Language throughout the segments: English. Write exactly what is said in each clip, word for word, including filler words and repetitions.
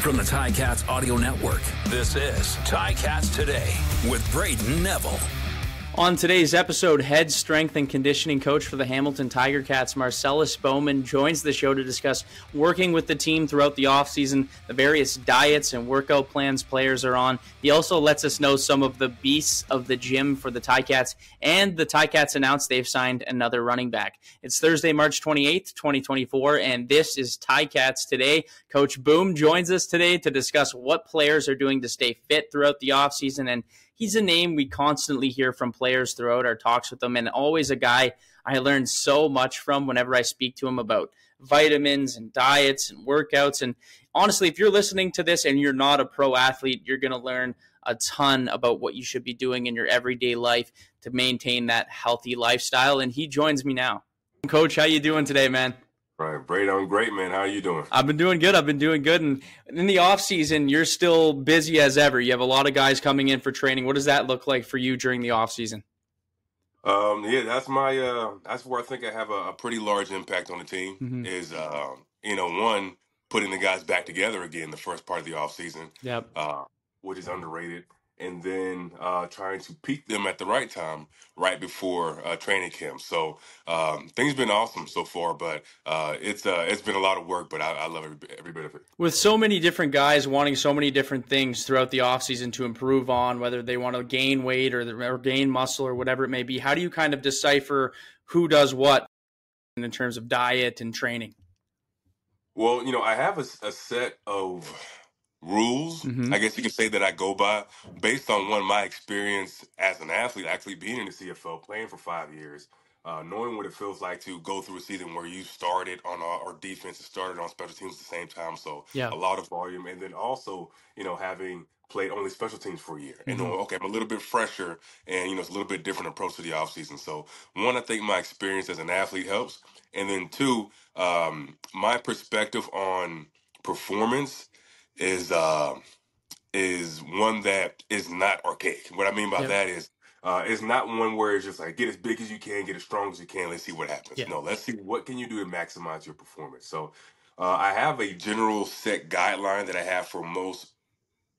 From the Ticats Audio Network, this is Ticats Today with Braden Neville. On today's episode, head strength and conditioning coach for the Hamilton Tiger-Cats, Marcellus Bowman, joins the show to discuss working with the team throughout the offseason, the various diets and workout plans players are on. He also lets us know some of the beasts of the gym for the Ticats, and the Ticats announced they've signed another running back. It's Thursday, March twenty-eighth, twenty twenty-four, and this is Ticats Today. Coach Boom joins us today to discuss what players are doing to stay fit throughout the offseason, and he's a name we constantly hear from players throughout our talks with them, and always a guy I learn so much from whenever I speak to him about vitamins and diets and workouts. And honestly, if you're listening to this and you're not a pro athlete, you're going to learn a ton about what you should be doing in your everyday life to maintain that healthy lifestyle. And he joins me now. Coach, how you doing today, man? All right, Brady, I'm great, man. How are you doing? I've been doing good. I've been doing good. And in the offseason, you're still busy as ever. You have a lot of guys coming in for training. What does that look like for you during the offseason? Um, yeah, that's my uh, that's where I think I have a, a pretty large impact on the team. Mm-hmm. Is uh, you know, one, putting the guys back together again the first part of the offseason. Yep. Uh, which is underrated, and then uh, trying to peak them at the right time, right before uh, training camp. So um, things have been awesome so far, but uh, it's uh, it's been a lot of work, but I, I love every, every bit of it. With so many different guys wanting so many different things throughout the offseason to improve on, whether they want to gain weight or, or gain muscle or whatever it may be, how do you kind of decipher who does what in terms of diet and training? Well, you know, I have a, a set of rules, mm-hmm. I guess you could say, that I go by based on one, my experience as an athlete, actually being in the C F L, playing for five years, uh, knowing what it feels like to go through a season where you started on our, our defense and started on special teams at the same time. So yeah, a lot of volume. And then also, you know, having played only special teams for a year, mm-hmm. and knowing, okay, I'm a little bit fresher and, you know, it's a little bit different approach to the offseason. So one, I think my experience as an athlete helps. And then two, um, my perspective on performance is uh, is one that is not archaic. What I mean by yep. that is uh, it's not one where it's just like, get as big as you can, get as strong as you can, let's see what happens. Yep. No, let's see what can you do to maximize your performance. So uh, I have a general set guideline that I have for most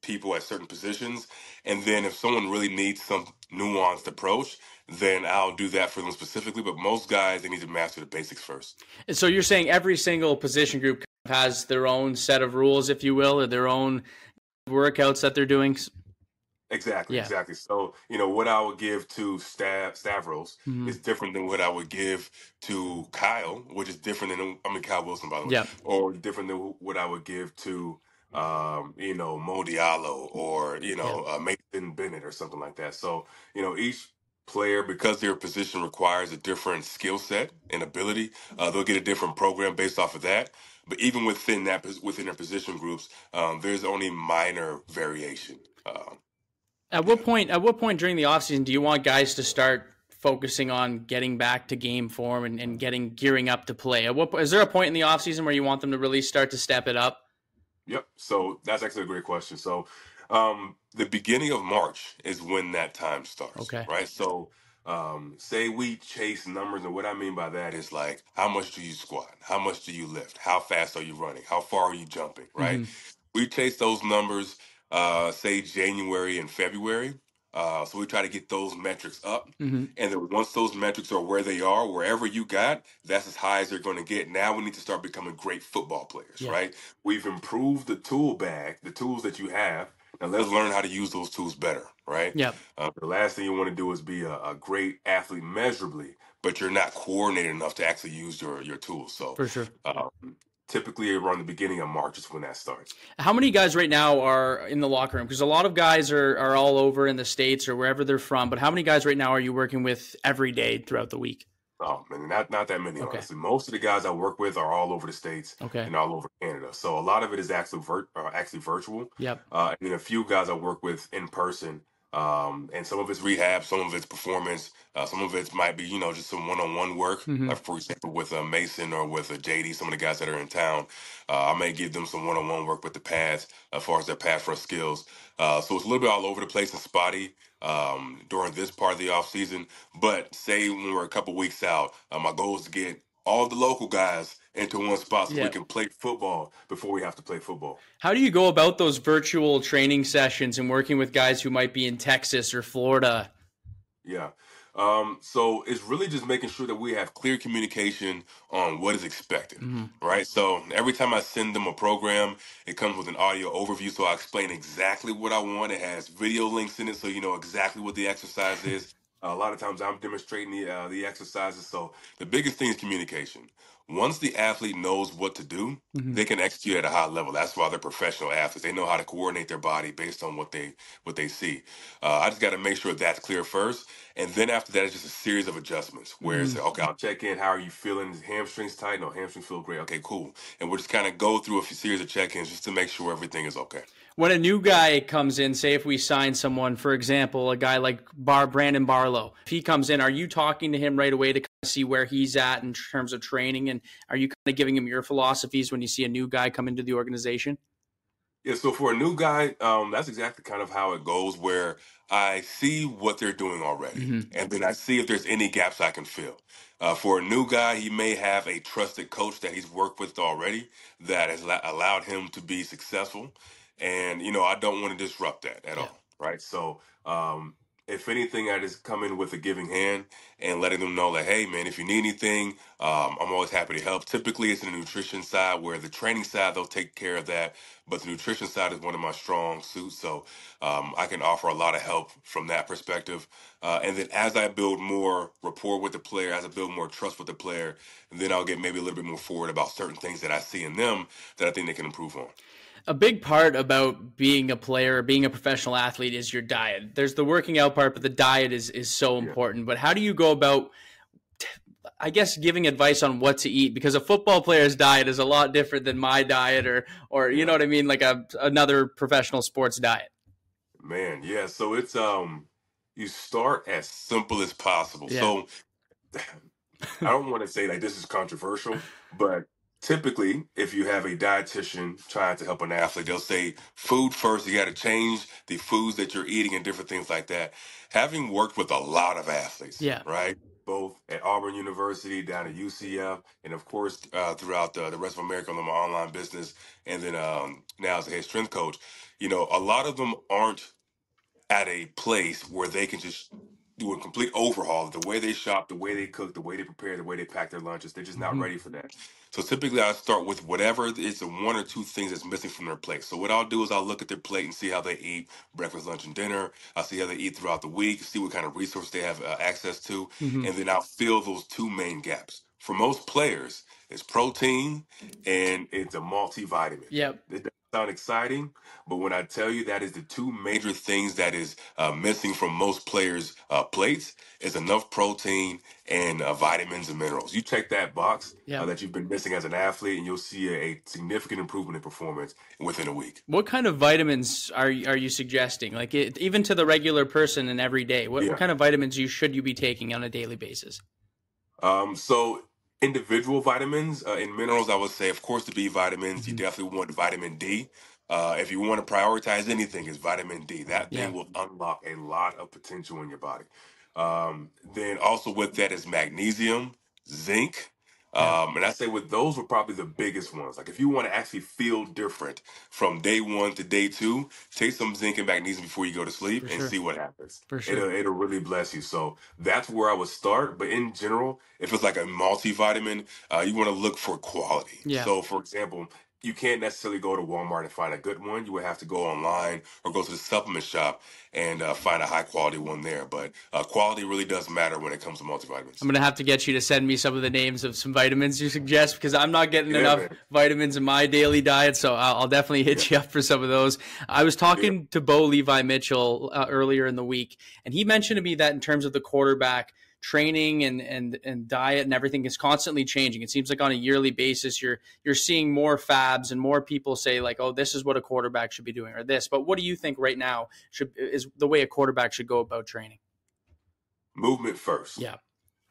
people at certain positions. And then if someone really needs some nuanced approach, then I'll do that for them specifically. But most guys, they need to master the basics first. And so you're saying every single position group has their own set of rules, if you will, or their own workouts that they're doing? Exactly, yeah. exactly. So, you know, what I would give to Stav, Stavros mm-hmm. is different than what I would give to Kyle, which is different than, I mean, Kyle Wilson, by the way, yeah. or different than what I would give to, um, you know, Mo Diallo or, you know, yeah. uh, Mason Bennett or something like that. So, you know, each player, because their position requires a different skill set and ability, uh, they'll get a different program based off of that. But even within that, within their position groups, um, there's only minor variation. Um, at what point? At what point during the offseason do you want guys to start focusing on getting back to game form and, and getting gearing up to play? At what is there a point in the offseason where you want them to really start to step it up? Yep. So that's actually a great question. So um, the beginning of March is when that time starts. Okay. Right. So. Um, say we chase numbers, and what I mean by that is like, how much do you squat? How much do you lift? How fast are you running? How far are you jumping? Right? Mm-hmm. We chase those numbers, uh, say January and February. Uh, so we try to get those metrics up. Mm-hmm. And then once those metrics are where they are, wherever you got, that's as high as they're going to get. Now we need to start becoming great football players, yeah. right? We've improved the tool bag, the tools that you have. Now let's learn how to use those tools better, right? Yep. Uh, the last thing you want to do is be a, a great athlete measurably, but you're not coordinated enough to actually use your, your tools. So for sure. Um, typically around the beginning of March is when that starts. How many guys right now are in the locker room? Because a lot of guys are, are all over in the States or wherever they're from, but how many guys right now are you working with every day throughout the week? Oh, man, not, not that many, okay. honestly. Most of the guys I work with are all over the States okay. and all over Canada. So a lot of it is actually vir- uh, actually virtual. Yep. Uh, and then a few guys I work with in person. Um, and some of it's rehab, some of it's performance, uh, some of it might be, you know, just some one-on-one work. Mm-hmm. Like, for example, with a Mason or with a J D, some of the guys that are in town, uh, I may give them some one-on-one work with the pads as far as their pass rush skills. Uh, so it's a little bit all over the place and spotty um, during this part of the offseason. But say when we're a couple weeks out, uh, my goal is to get all the local guys into one spot so yeah. we can play football before we have to play football. How do you go about those virtual training sessions and working with guys who might be in Texas or Florida? Yeah. Um, so it's really just making sure that we have clear communication on what is expected, mm-hmm. right? So every time I send them a program, it comes with an audio overview. So I explain exactly what I want. It has video links in it, so you know exactly what the exercise is. A lot of times I'm demonstrating the, uh, the exercises. So the biggest thing is communication. Once the athlete knows what to do, mm-hmm. they can execute at a high level. That's why they're professional athletes. They know how to coordinate their body based on what they what they see. Uh, I just got to make sure that's clear first. And then after that, it's just a series of adjustments where mm-hmm. it's, okay, I'll check in. How are you feeling? Is hamstrings tight? No, hamstrings feel great. Okay, cool. And we'll just kind of go through a series of check-ins just to make sure everything is okay. When a new guy comes in, say if we sign someone, for example, a guy like Bar Brandon Barlow, if he comes in, are you talking to him right away to see where he's at in terms of training? And are you kind of giving him your philosophies when you see a new guy come into the organization? Yeah, so for a new guy, um, that's exactly kind of how it goes, where I see what they're doing already, mm-hmm. and then I see if there's any gaps I can fill. Uh, for a new guy, he may have a trusted coach that he's worked with already that has allowed him to be successful, and, you know, I don't want to disrupt that at yeah. all, right? So, um if anything, I just come in with a giving hand and letting them know that, hey, man, if you need anything, um, I'm always happy to help. Typically, it's in the nutrition side, where the training side, they'll take care of that. But the nutrition side is one of my strong suits, so um, I can offer a lot of help from that perspective. Uh, and then as I build more rapport with the player, as I build more trust with the player, then I'll get maybe a little bit more forward about certain things that I see in them that I think they can improve on. A big part about being a player, being a professional athlete, is your diet. There's the working out part, but the diet is, is so important. Yeah. But how do you go about, I guess, giving advice on what to eat? Because a football player's diet is a lot different than my diet or, or you know what I mean, like a, another professional sports diet. Man, yeah. So it's, um, you start as simple as possible. Yeah. So I don't want to say like this is controversial, but typically, if you have a dietitian trying to help an athlete, they'll say food first. You got to change the foods that you're eating and different things like that. Having worked with a lot of athletes, yeah, right, both at Auburn University, down at U C F, and of course uh, throughout the, the rest of America on my online business, and then um, now as a head strength coach, you know, a lot of them aren't at a place where they can just do a complete overhaul of the way they shop, the way they cook, the way they prepare, the way they pack their lunches. They're just not mm-hmm. ready for that. So typically I start with whatever it's the one or two things that's missing from their plate. So what I'll do is I'll look at their plate and see how they eat breakfast, lunch, and dinner. I'll see how they eat throughout the week, see what kind of resources they have uh, access to. Mm-hmm. And then I'll fill those two main gaps. For most players, it's protein and it's a multivitamin. Yep. It doesn't sound exciting, but when I tell you that is the two major things that is uh, missing from most players' uh, plates, is enough protein and uh, vitamins and minerals. You check that box yep. uh, that you've been missing as an athlete, and you'll see a, a significant improvement in performance within a week. What kind of vitamins are, are you suggesting? Like it, even to the regular person and every day, what, yeah. what kind of vitamins you should you be taking on a daily basis? Um, so individual vitamins uh, and minerals, I would say, of course, the B vitamins, mm-hmm. you definitely want vitamin D. Uh, if you want to prioritize anything, it's vitamin D. That thing yeah. will unlock a lot of potential in your body. Um, then also with that is magnesium, zinc. Um, and I say with those were probably the biggest ones. Like if you want to actually feel different from day one to day two, take some zinc and magnesium before you go to sleep For and sure. see what happens. For sure. It'll, it'll really bless you. So that's where I would start. But in general, if it's like a multivitamin, uh, you want to look for quality. Yeah. So for example, you can't necessarily go to Walmart and find a good one. You would have to go online or go to the supplement shop and uh, find a high-quality one there. But uh, quality really does matter when it comes to multivitamins. I'm going to have to get you to send me some of the names of some vitamins you suggest, because I'm not getting yeah, enough man. vitamins in my daily diet, so I'll, I'll definitely hit yeah. you up for some of those. I was talking yeah. to Bo Levi Mitchell uh, earlier in the week, and he mentioned to me that in terms of the quarterback, training and, and, and diet and everything is constantly changing. It seems like on a yearly basis, you're, you're seeing more fabs and more people say like, oh, this is what a quarterback should be doing or this, but what do you think right now should is the way a quarterback should go about training? Movement first. Yeah.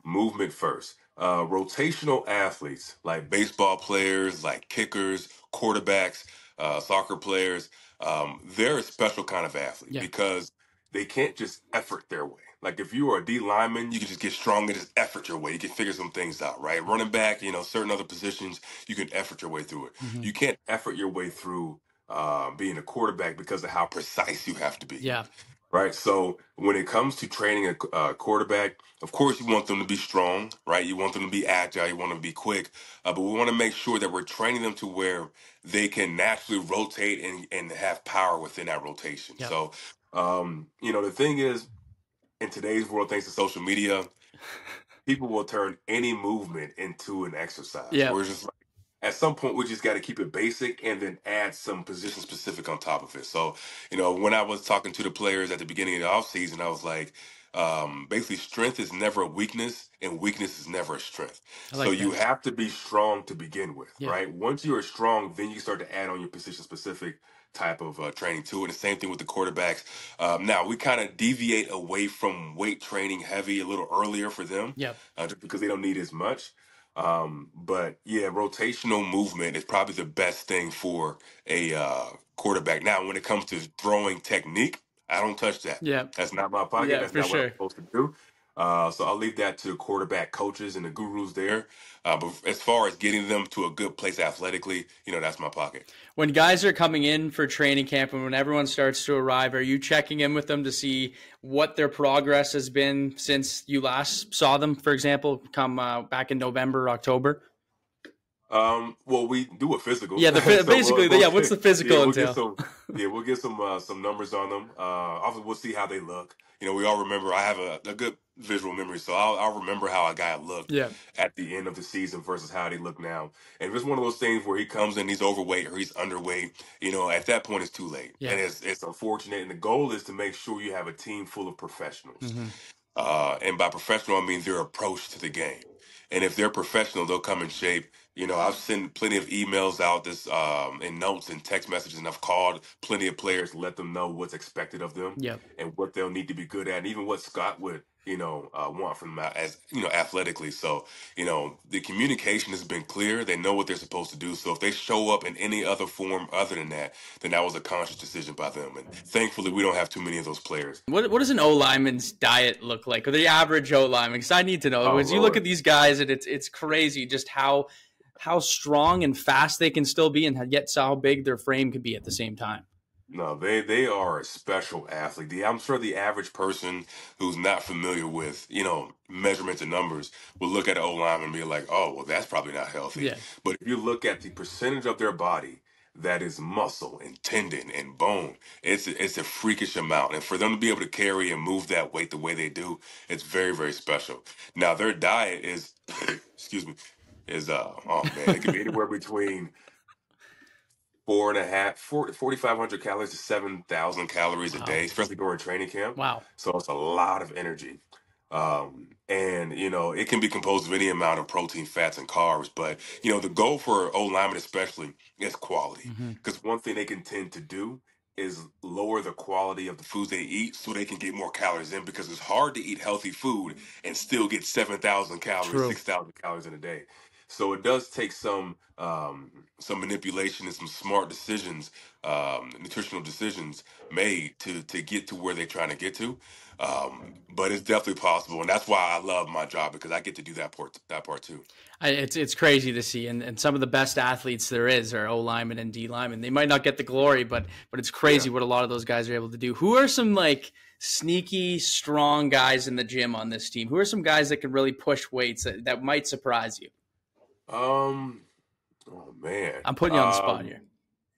Movement first. Uh, rotational athletes like baseball players, like kickers, quarterbacks, uh, soccer players. Um, they're a special kind of athlete yeah. because they can't just effort their way. Like, if you are a D lineman, you can just get strong and just effort your way. You can figure some things out, right? Running back, you know, certain other positions, you can effort your way through it. Mm-hmm. You can't effort your way through uh, being a quarterback because of how precise you have to be. Yeah. Right. So when it comes to training a uh, quarterback, of course, you want them to be strong, right? You want them to be agile. You want them to be quick. Uh, but we want to make sure that we're training them to where they can naturally rotate and, and have power within that rotation. Yep. So, um, you know, the thing is, in today's world, thanks to social media, people will turn any movement into an exercise. Yep. We're just like, at some point, we just got to keep it basic and then add some position specific on top of it. So, you know, when I was talking to the players at the beginning of the offseason, I was like, um, basically, strength is never a weakness and weakness is never a strength. Like so that. You have to be strong to begin with, yeah. right? Once you are strong, then you start to add on your position specific type of uh, training too. And the same thing with the quarterbacks. Um, now, we kind of deviate away from weight training heavy a little earlier for them yep. uh, just because they don't need as much. Um, but yeah, rotational movement is probably the best thing for a uh, quarterback. Now, when it comes to throwing technique, I don't touch that. Yeah, that's not my pocket. Yeah, that's not sure. what I'm supposed to do. Uh, so I'll leave that to the quarterback coaches and the gurus there. Uh, but as far as getting them to a good place athletically, you know, that's my pocket. When guys are coming in for training camp and when everyone starts to arrive, are you checking in with them to see what their progress has been since you last saw them, for example, come uh, back in November, October? Um, well, we do a physical. Yeah, the, so basically, we'll, we'll, yeah, what's the physical yeah, we'll entail? Get some, yeah, we'll get some uh, some numbers on them. Uh, obviously, we'll see how they look. You know, we all remember, I have a, a good visual memory, so I'll, I'll remember how a guy looked yeah. at the end of the season versus how they look now. And if it's one of those things where he comes in, he's overweight or he's underweight, you know, at that point it's too late. Yeah. And it's, it's unfortunate. And the goal is to make sure you have a team full of professionals. Mm-hmm. uh, and by professional, I mean their approach to the game. And if they're professional, they'll come in shape. You know, I've sent plenty of emails out this um, and notes and text messages, and I've called plenty of players to let them know what's expected of them yep. and what they'll need to be good at, and even what Scott would, you know, uh, want from them as, you know, athletically. So, you know, the communication has been clear. They know what they're supposed to do. So if they show up in any other form other than that, then that was a conscious decision by them. And thankfully, we don't have too many of those players. What, what does an O-lineman's diet look like, or the average O-lineman? Because I need to know. Because oh, you look at these guys, and it's it's crazy just how – how strong and fast they can still be, and yet how big their frame could be at the same time. No, they, they are a special athlete. The, I'm sure the average person who's not familiar with, you know, measurements and numbers will look at an O-line and be like, oh, well, that's probably not healthy. Yeah. But if you look at the percentage of their body that is muscle and tendon and bone, it's a, it's a freakish amount. And for them to be able to carry and move that weight the way they do, it's very, very special. Now, their diet is, excuse me, is, uh, oh man, it could be anywhere between four and a half, forty-five hundred calories to seven thousand calories wow. a day, especially during training camp. Wow. So it's a lot of energy. Um, and, you know, it can be composed of any amount of protein, fats, and carbs. But, you know, the goal for O-linemen especially is quality. Because mm-hmm. one thing they can tend to do is lower the quality of the foods they eat so they can get more calories in, because it's hard to eat healthy food and still get seven thousand calories, six thousand calories in a day. So it does take some um, some manipulation and some smart decisions, um, nutritional decisions made to to get to where they're trying to get to. Um, but it's definitely possible, and that's why I love my job, because I get to do that part that part too. I, it's it's crazy to see, and, and some of the best athletes there is are O linemen and D linemen. They might not get the glory, but but it's crazy yeah. what a lot of those guys are able to do. Who are some like sneaky strong guys in the gym on this team? Who are some guys that can really push weights that, that might surprise you? Um, oh man, I'm putting you on the spot um, here.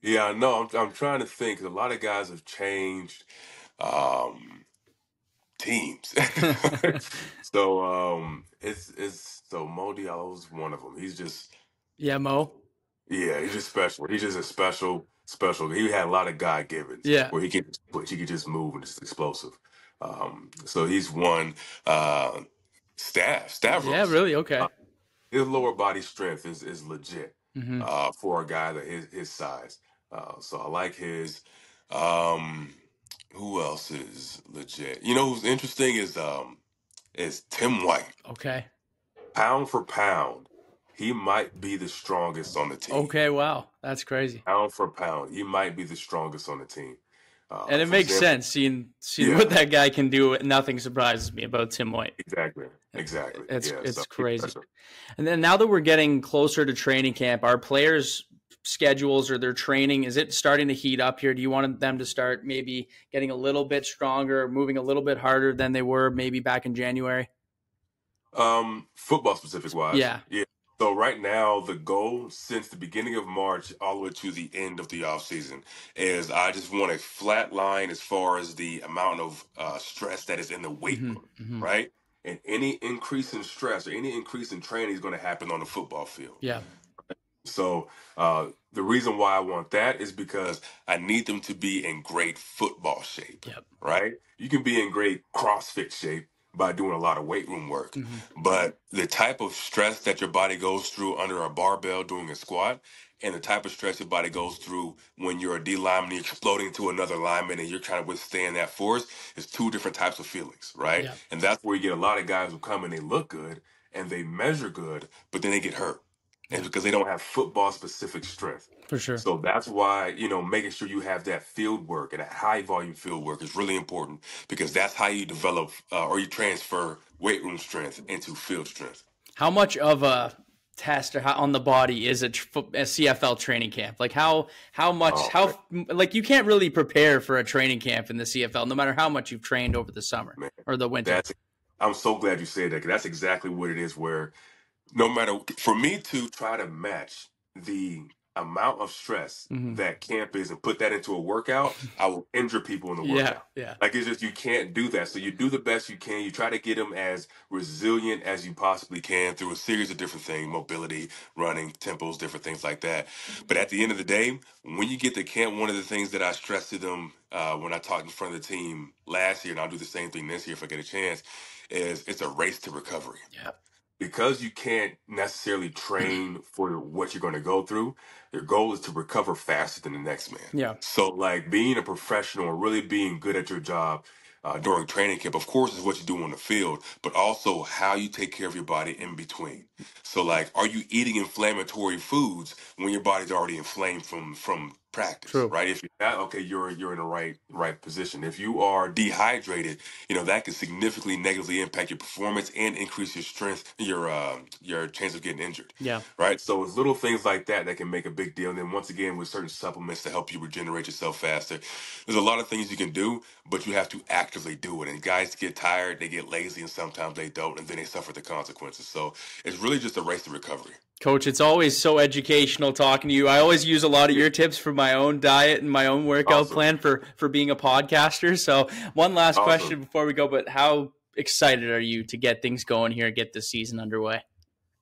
Yeah, no, I'm I'm trying to think. 'Cause a lot of guys have changed, um, teams. so um, it's it's so Mo Diallo's one of them. He's just yeah, Mo. Yeah, he's just special. He's just a special special. He had a lot of God givens. Yeah, where he could he could just move and just explosive. Um, so he's one. Uh, staff staff. Yeah, really okay. Uh, His lower body strength is is legit mm-hmm. uh, for a guy that his his size. Uh, so I like his. Um, who else is legit? You know who's interesting is um is Tim White. Okay. Pound for pound, he might be the strongest on the team. Okay, wow, that's crazy. Pound for pound, he might be the strongest on the team. Uh, and it makes sense seeing seeing yeah. what that guy can do. Nothing surprises me about Tim White. Exactly. Exactly. It's yeah, it's so crazy. Impressive. And then now that we're getting closer to training camp, our players' schedules or their training, is it starting to heat up here? Do you want them to start maybe getting a little bit stronger, moving a little bit harder than they were maybe back in January? Um, football specific wise. Yeah. Yeah. So right now, the goal since the beginning of March all the way to the end of the offseason is I just want a flat line as far as the amount of uh, stress that is in the weight room, mm-hmm. right? And any increase in stress or any increase in training is going to happen on the football field. Yeah. So uh, the reason why I want that is because I need them to be in great football shape, yep. right? You can be in great CrossFit shape by doing a lot of weight room work. Mm-hmm. But the type of stress that your body goes through under a barbell doing a squat and the type of stress your body goes through when you're a D lineman, you're exploding to another lineman and you're trying to withstand that force is two different types of feelings, right? Yeah. And that's where you get a lot of guys who come and they look good and they measure good, but then they get hurt. And it's because they don't have football-specific strength. For sure. So that's why, you know, making sure you have that field work and a high-volume field work is really important because that's how you develop uh, or you transfer weight room strength into field strength. How much of a test or how on the body is a, a C F L training camp? Like, how how much, oh, how man. like, you can't really prepare for a training camp in the C F L no matter how much you've trained over the summer man, or the winter. That's, I'm so glad you said that because that's exactly what it is where – no matter, for me to try to match the amount of stress mm-hmm. that camp is and put that into a workout, I will injure people in the workout. Yeah, yeah. Like, it's just, you can't do that. So you do the best you can. You try to get them as resilient as you possibly can through a series of different things, mobility, running, tempos, different things like that. But at the end of the day, when you get to camp, one of the things that I stress to them uh, when I talked in front of the team last year, and I'll do the same thing this year if I get a chance, is it's a race to recovery. Yeah. Because you can't necessarily train for what you're going to go through, your goal is to recover faster than the next man. Yeah. So, like, being a professional or really being good at your job uh, during training camp, of course, is what you do on the field, but also how you take care of your body in between. So, like, are you eating inflammatory foods when your body's already inflamed from from practice, True. right? If you're not, okay, you're you're in the right right position. If you are dehydrated, you know, that can significantly negatively impact your performance and increase your strength, your uh, your chance of getting injured. Yeah. Right? So it's little things like that that can make a big deal. And then once again, with certain supplements to help you regenerate yourself faster, there's a lot of things you can do, but you have to actively do it. And guys get tired, they get lazy, and sometimes they don't, and then they suffer the consequences. So it's really just a race to recovery. Coach, it's always so educational talking to you. I always use a lot of your tips for my own diet and my own workout awesome. plan for, for being a podcaster. So one last awesome. question before we go, but how excited are you to get things going here, get the season underway?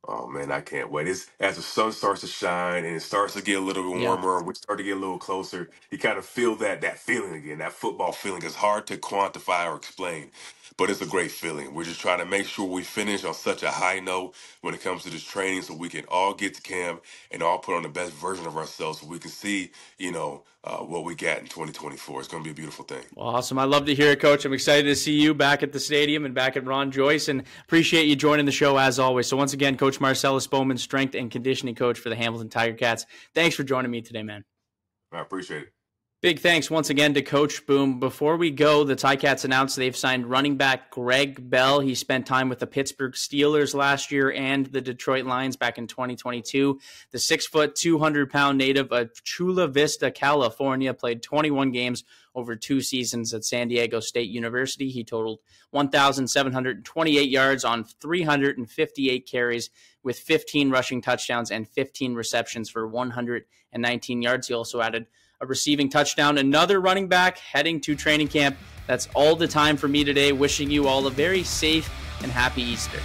Oh, man, I can't wait. It's, as the sun starts to shine and it starts to get a little bit warmer, yeah. we start to get a little closer, you kind of feel that that feeling again, that football feeling. It's hard to quantify or explain, but it's a great feeling. We're just trying to make sure we finish on such a high note when it comes to this training so we can all get to camp and all put on the best version of ourselves so we can see, you know, uh, what we got in twenty twenty-four. It's going to be a beautiful thing. Well, awesome. I love to hear it, Coach. I'm excited to see you back at the stadium and back at Ron Joyce, and appreciate you joining the show as always. So once again, Coach Marcellus Bowman, strength and conditioning coach for the Hamilton Tiger-Cats. Thanks for joining me today, man. I appreciate it. Big thanks once again to Coach Boom. Before we go, the Ticats announced they've signed running back Greg Bell. He spent time with the Pittsburgh Steelers last year and the Detroit Lions back in twenty twenty-two. The six foot, two hundred pound native of Chula Vista, California, played twenty-one games over two seasons at San Diego State University. He totaled one thousand seven hundred twenty-eight yards on three hundred fifty-eight carries with fifteen rushing touchdowns and fifteen receptions for one hundred nineteen yards. He also added a receiving touchdown, another running back heading to training camp. That's all the time for me today. Wishing you all a very safe and happy Easter.